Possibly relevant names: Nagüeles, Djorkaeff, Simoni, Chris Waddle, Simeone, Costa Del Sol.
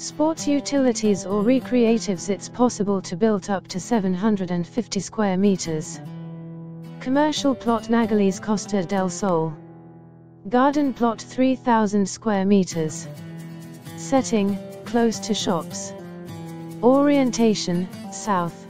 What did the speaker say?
sports utilities or recreatives, it's possible to build up to 750 square meters. Commercial plot Nagüeles, Costa del Sol. Garden plot 3,000 square meters. Setting, close to shops. Orientation, south.